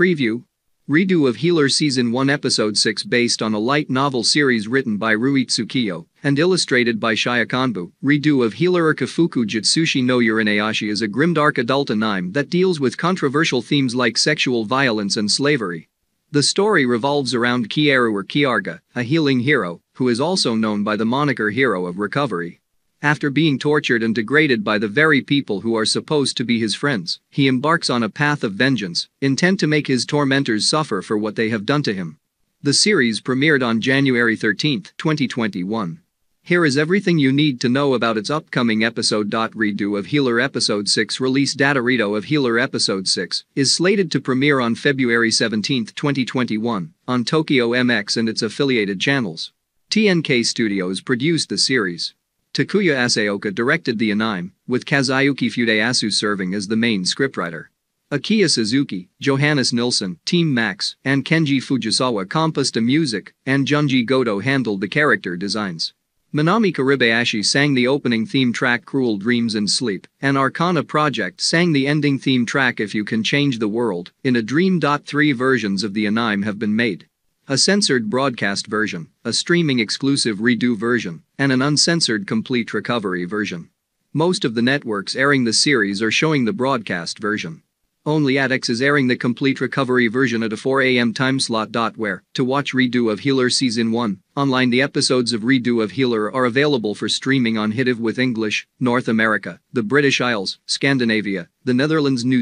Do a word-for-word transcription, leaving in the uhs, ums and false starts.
Preview: Redo of Healer Season one Episode six, based on a light novel series written by Rui Tsukiyo and illustrated by Shiokonbu. Redo of Healer Kaifuku Jutsushi no Yarinaoshi is a grimdark adult anime that deals with controversial themes like sexual violence and slavery. The story revolves around Keyaru or Kiarga, a healing hero, who is also known by the moniker Hero of Recovery. After being tortured and degraded by the very people who are supposed to be his friends, he embarks on a path of vengeance, intent to make his tormentors suffer for what they have done to him. The series premiered on January thirteenth, twenty twenty-one. Here is everything you need to know about its upcoming episode. Redo of Healer Episode six Release Data: Redo of Healer Episode six is slated to premiere on February seventeenth, twenty twenty-one, on Tokyo M X and its affiliated channels. T N K Studios produced the series. Takuya Asaoka directed the anime, with Kazuyuki Fudeyasu serving as the main scriptwriter. Akiya Suzuki, Johannes Nilsson, Team Max, and Kenji Fujisawa composed the music, and Junji Goto handled the character designs. Minami Karibayashi sang the opening theme track Cruel Dreams and Sleep, and Arcana Project sang the ending theme track If You Can Change the World in a Dream. Three versions of the anime have been made: a censored broadcast version, a streaming exclusive Redo version, and an uncensored complete recovery version. Most of the networks airing the series are showing the broadcast version. Only A T X is airing the complete recovery version at a four a m time slot. Where to watch Redo of Healer Season one online: the episodes of Redo of Healer are available for streaming on Hidive with English, North America, the British Isles, Scandinavia, the Netherlands, New